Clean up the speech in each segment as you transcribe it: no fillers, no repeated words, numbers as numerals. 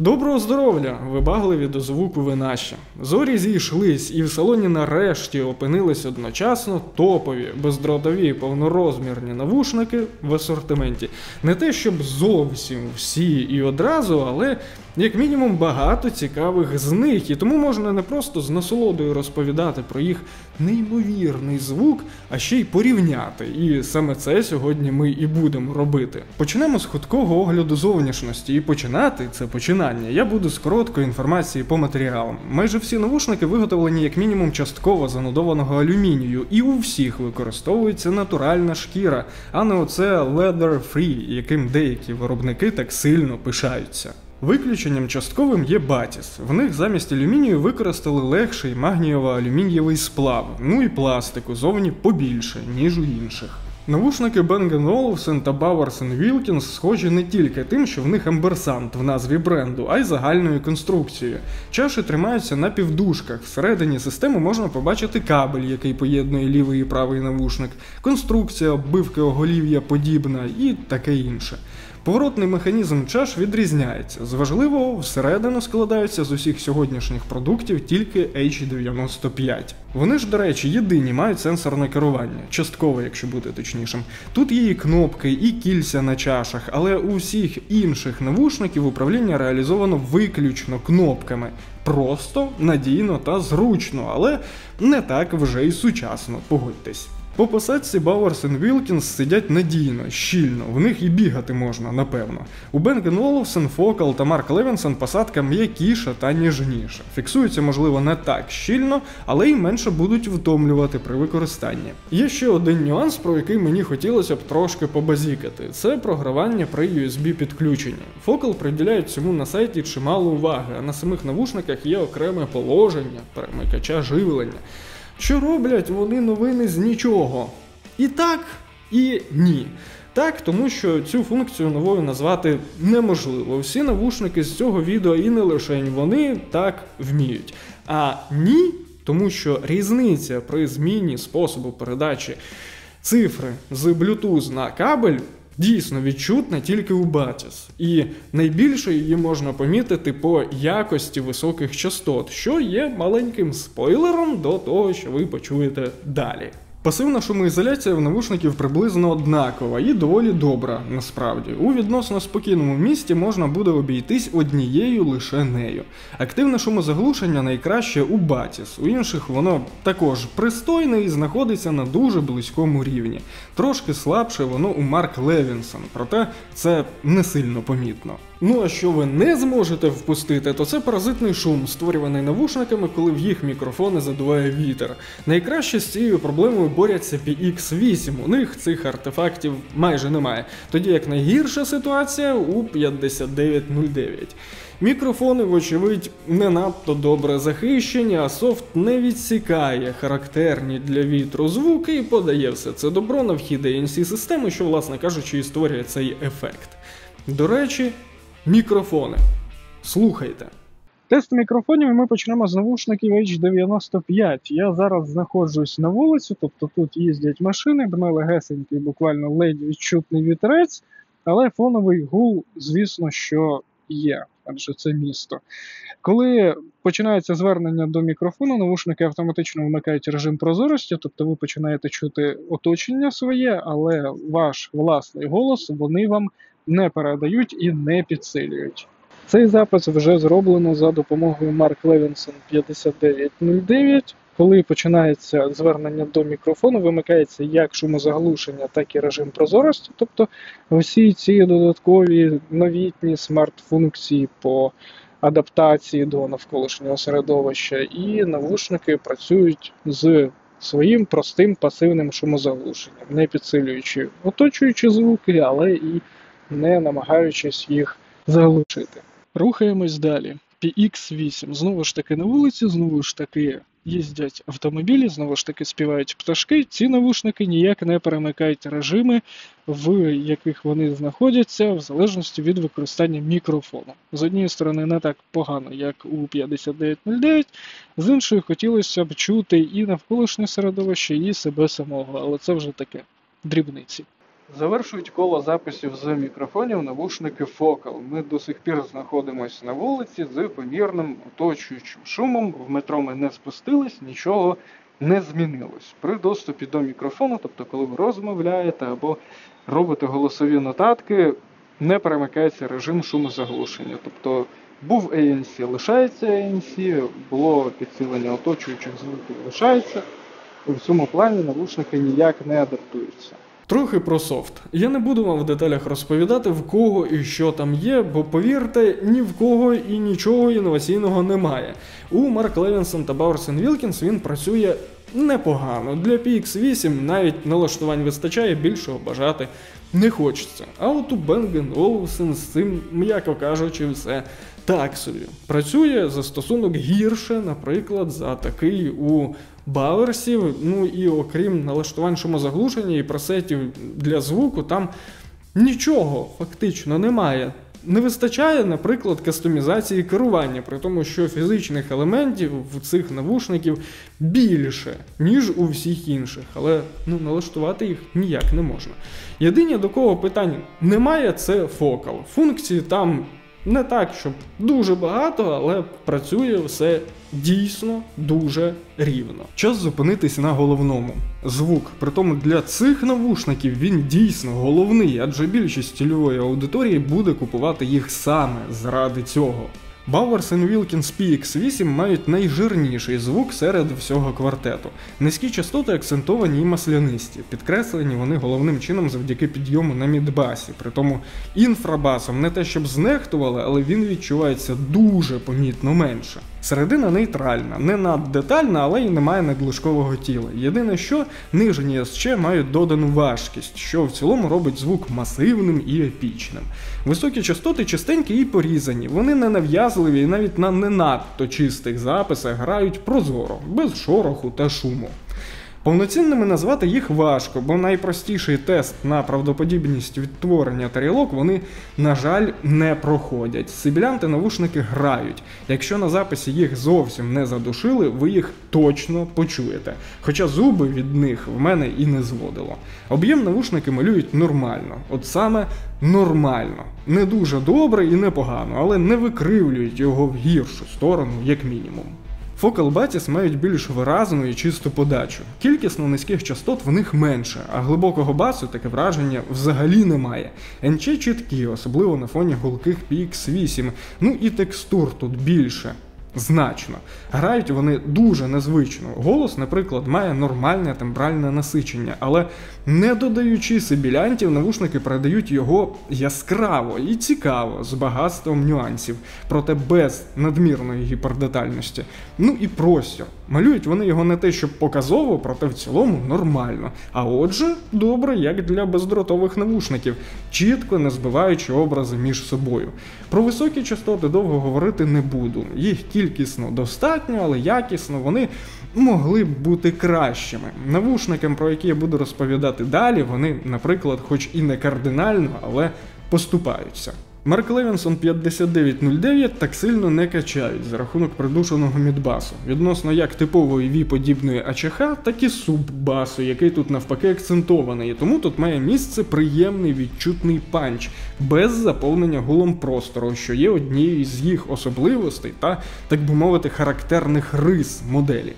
Доброго здоров'я! Вибагливі до звуку ви наші. Зорі зійшлись, і в салоні нарешті опинились одночасно топові, бездротові, повнорозмірні навушники в асортименті. Не те, щоб зовсім всі і одразу, але як мінімум багато цікавих з них. І тому можна не просто з насолодою розповідати про їх неймовірний звук, а ще й порівняти. І саме це сьогодні ми і будемо робити. Почнемо з худкого огляду зовнішності. І починати це починати. Я буду з короткої інформації по матеріалам. Майже всі навушники виготовлені як мінімум частково з анодованого алюмінію, і у всіх використовується натуральна шкіра, а не оце leather free, яким деякі виробники так сильно пишаються. Виключенням частковим є Bathys. В них замість алюмінію використали легший магнієво-алюмінієвий сплав, ну і пластику зовні побільше, ніж у інших. Навушники Bang & Olufsen та Bowers & Wilkins схожі не тільки тим, що в них амберсант в назві бренду, а й загальною конструкцією. Чаші тримаються на півдушках, всередині системи можна побачити кабель, який поєднує лівий і правий навушник, конструкція оббивки оголів'я подібна і таке інше. Поворотний механізм чаш відрізняється. З важливого, всередину складаються з усіх сьогоднішніх продуктів тільки H95. Вони ж, до речі, єдині мають сенсорне керування, часткове, якщо бути точнішим. Тут є і кнопки, і кільця на чашах, але у всіх інших навушників управління реалізовано виключно кнопками. Просто, надійно та зручно, але не так вже й сучасно, погодьтесь. По посадці Bowers & Wilkins сидять надійно, щільно, в них і бігати можна, напевно. У Bang & Olufsen, Focal та Mark Levinson посадка м'якіша та ніжніша. Фіксуються, можливо, не так щільно, але й менше будуть втомлювати при використанні. Є ще один нюанс, про який мені хотілося б трошки побазікати. Це програвання при USB-підключенні. Focal приділяють цьому на сайті чимало уваги, а на самих навушниках є окреме положення перемикача живлення. Що роблять вони новини з нічого? І так, і ні. Так, тому що цю функцію новою назвати неможливо. Всі навушники з цього відео і не лише вони так вміють. А ні, тому що різниця при зміні способу передачі цифри з Bluetooth на кабель дійсно відчутна тільки у Bathys. І найбільше її можна помітити по якості високих частот, що є маленьким спойлером до того, що ви почуєте далі. Пасивна шумоізоляція в навушників приблизно однакова і доволі добра, насправді. У відносно спокійному місті можна буде обійтись однією лише нею. Активне шумозаглушення найкраще у Bathys, у інших воно також пристойне і знаходиться на дуже близькому рівні. Трошки слабше воно у Mark Levinson, проте це не сильно помітно. Ну а що ви не зможете впустити, то це паразитний шум, створюваний навушниками, коли в їх мікрофони задуває вітер. Найкраще з цією проблемою борються PX8, у них цих артефактів майже немає, тоді як найгірша ситуація у 5909. Мікрофони, вочевидь, не надто добре захищені, а софт не відсікає характерні для вітру звуки і подає все це добро на вхід ANC-системи, що, власне кажучи, і створює цей ефект. До речі, мікрофони. Слухайте. Тест мікрофонів ми почнемо з навушників H95. Я зараз знаходжусь на вулиці, тобто тут їздять машини, дме легесенький, буквально ледь відчутний вітерець, але фоновий гул, звісно, що є, адже це місто. Коли починається звернення до мікрофону, навушники автоматично вмикають режим прозорості, тобто ви починаєте чути оточення своє, але ваш власний голос вони вам не передають і не підсилюють. Цей запис вже зроблено за допомогою Mark Levinson 5909. Коли починається звернення до мікрофону, вимикається як шумозаглушення, так і режим прозорості, тобто усі ці додаткові новітні смарт-функції по адаптації до навколишнього середовища, і навушники працюють з своїм простим пасивним шумозаглушенням, не підсилюючи оточуючі звуки, але і не намагаючись їх заглушити. Рухаємось далі. PX8. Знову ж таки на вулиці, знову ж таки їздять автомобілі, знову ж таки співають пташки. Ці навушники ніяк не перемикають режими, в яких вони знаходяться, в залежності від використання мікрофону. З однієї сторони не так погано, як у 5909, з іншої хотілося б чути і навколишнє середовище, і себе самого, але це вже таке дрібниці. Завершують коло записів з мікрофонів навушники Focal. Ми до сих пір знаходимося на вулиці з помірним оточуючим шумом. В метро ми не спустились, нічого не змінилось. При доступі до мікрофону, тобто коли ви розмовляєте або робите голосові нотатки, не перемикається режим шумозаглушення. Тобто був ANC, лишається ANC, було підсилення оточуючих звуків, лишається. І в цьому плані навушники ніяк не адаптуються. Трохи про софт. Я не буду вам в деталях розповідати, в кого і що там є, бо повірте, ні в кого і нічого інноваційного немає. У Mark Levinson та Bowers & Wilkins він працює непогано. Для PX8 навіть налаштувань вистачає, більшого бажати не хочеться. А от у Bang & Olufsen з цим, м'яко кажучи, все так собі. Працює застосунок гірше, наприклад, за такий у Баверсів, ну і окрім налаштувань шумозаглушення і пресетів для звуку, там нічого фактично немає. Не вистачає, наприклад, кастомізації керування, при тому, що фізичних елементів в цих навушників більше, ніж у всіх інших, але налаштувати їх ніяк не можна. Єдине, до кого питань немає, це Focal. Функції там не так, щоб дуже багато, але працює все дійсно дуже рівно. Час зупинитись на головному. Звук. Притому для цих навушників він дійсно головний, адже більшість цільової аудиторії буде купувати їх саме заради цього. Bowers & Wilkins PX8 мають найжирніший звук серед всього квартету. Низькі частоти акцентовані і маслянисті. Підкреслені вони головним чином завдяки підйому на мідбасі. Притому інфрабасом не те щоб знехтували, але він відчувається дуже помітно менше. Середина нейтральна, не наддетальна, але й немає надлишкового тіла. Єдине що, нижні СЧ мають додану важкість, що в цілому робить звук масивним і епічним. Високі частоти чистенькі і порізані, вони не нав'язливі і навіть на не надто чистих записах грають прозоро, без шороху та шуму. Повноцінними назвати їх важко, бо найпростіший тест на правдоподібність відтворення тарілок вони, на жаль, не проходять. Сибілянти-навушники грають. Якщо на записі їх зовсім не задушили, ви їх точно почуєте. Хоча зуби від них в мене і не зводило. Об'єм навушники малюють нормально. От саме нормально. Не дуже добре і непогано, але не викривлюють його в гіршу сторону, як мінімум. Focal Bathys мають більш виразну і чисту подачу. Кількісно низьких частот в них менше, а глибокого басу таке враження взагалі немає. НЧ чіткі, особливо на фоні гулких PX8, ну і текстур тут більше. Значно. Грають вони дуже незвично. Голос, наприклад, має нормальне тембральне насичення, але не додаючи сибілянтів, навушники передають його яскраво і цікаво, з багатством нюансів, проте без надмірної гіпердетальності. Ну і простір. Малюють вони його не те, щоб показово, проте в цілому нормально. А отже, добре, як для бездротових навушників, чітко не збиваючи образи між собою. Про високі частоти довго говорити не буду. Їх кількісно достатньо, але якісно вони могли б бути кращими. Навушникам, про які я буду розповідати далі, вони, наприклад, хоч і не кардинально, але поступаються. Mark Levinson 5909 так сильно не качають за рахунок придушеного мідбасу, відносно як типової V-подібної АЧХ, так і суббасу, який тут навпаки акцентований, і тому тут має місце приємний відчутний панч, без заповнення гулом простору, що є однією з їх особливостей та, так би мовити, характерних рис моделі.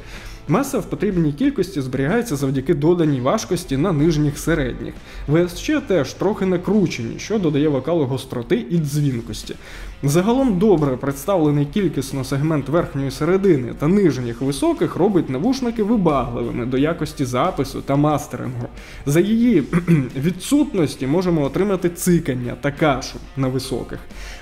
Маса в потрібній кількості зберігається завдяки доданій важкості на нижніх середніх. ВСЧ теж трохи накручені, що додає вокалу гостроти і дзвінкості. Загалом добре представлений кількісно сегмент верхньої середини та нижніх високих робить навушники вибагливими до якості запису та мастерингу. За її відсутності можемо отримати цикання та кашу на високих.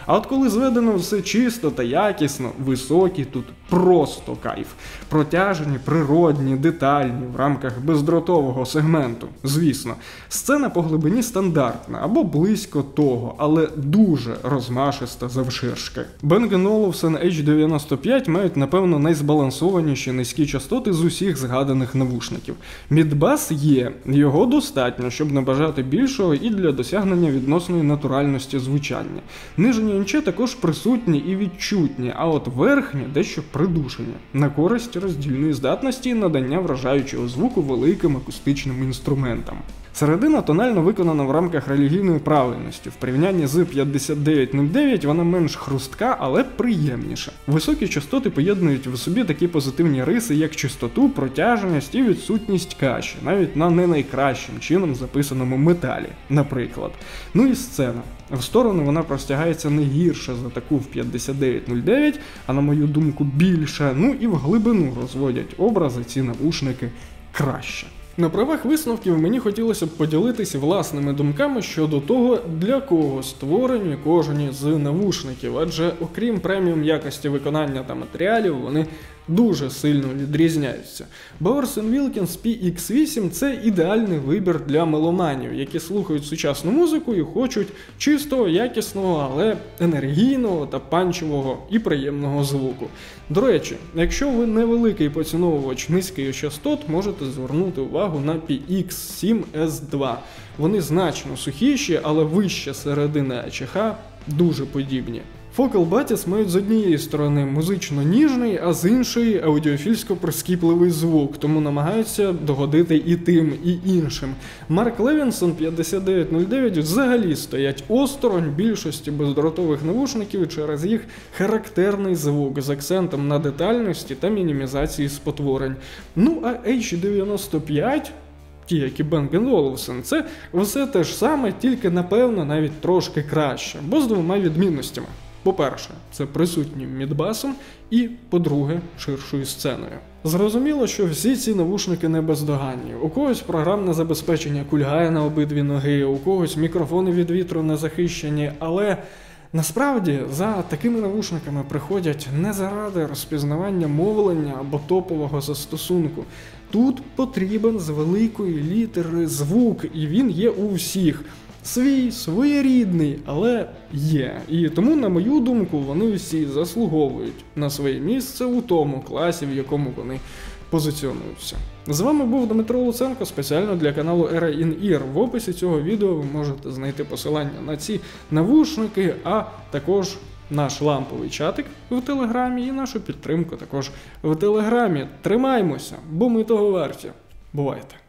А от коли зведено все чисто та якісно, високі тут просто кайф. Протяжені, природні, детальні в рамках бездротового сегменту, звісно. Сцена по глибині стандартна або близько того, але дуже розмашиста завширшки. Bang & Olufsen H95 мають, напевно, найзбалансованіші низькі частоти з усіх згаданих навушників. Мідбас є, його достатньо, щоб набажати більшого і для досягнення відносної натуральності звучання. Нижні інче також присутні і відчутні, а от верхні дещо придушені, на користь роздільної здатності і надання вражаючого звуку великим акустичним інструментам. Середина тонально виконана в рамках релігійної правильності. В порівнянні з 5909 вона менш хрустка, але приємніша. Високі частоти поєднують в собі такі позитивні риси, як чистоту, протяжність і відсутність каші, навіть на не найкращим чином записаному металі, наприклад. Ну і сцена. В сторону вона простягається не гірше за таку в 5909, а на мою думку більше, ну і в глибину розводять образи ці навушники краще. На правах висновків мені хотілося б поділитися власними думками щодо того, для кого створені кожен з навушників, адже окрім преміум якості виконання та матеріалів, вони дуже сильно відрізняються. Bowers & Wilkins PX8 – це ідеальний вибір для меломанів, які слухають сучасну музику і хочуть чистого, якісного, але енергійного та панчевого і приємного звуку. До речі, якщо ви невеликий поціновувач низьких частот, можете звернути увагу на PX7 S2. Вони значно сухіші, але вища середина АЧХ дуже подібні. Focal Bathys мають з однієї сторони музично ніжний, а з іншої аудіофільсько-прискіпливий звук, тому намагаються догодити і тим, і іншим. Марк Левінсон 5909 взагалі стоять осторонь більшості бездротових навушників через їх характерний звук з акцентом на детальності та мінімізації спотворень. Ну а H95... ті, як і Бенген Оловсен, це все те ж саме, тільки, напевно, навіть трошки краще, бо з двома відмінностями. По-перше, це присутнім мідбасом, і, по-друге, ширшою сценою. Зрозуміло, що всі ці навушники не бездоганні. У когось програмне забезпечення кульгає на обидві ноги, у когось мікрофони від вітру не захищені, але... Насправді, за такими навушниками приходять не заради розпізнавання мовлення або топового застосунку. Тут потрібен з великої літери звук, і він є у всіх. Свій, своєрідний, але є. І тому, на мою думку, вони всі заслуговують на своє місце у тому класі, в якому вони позиціонуються. З вами був Дмитро Луценко спеціально для каналу Era In Ear. В описі цього відео ви можете знайти посилання на ці навушники, а також наш ламповий чатик в Телеграмі і нашу підтримку також в Телеграмі. Тримаймося, бо ми того варті. Бувайте!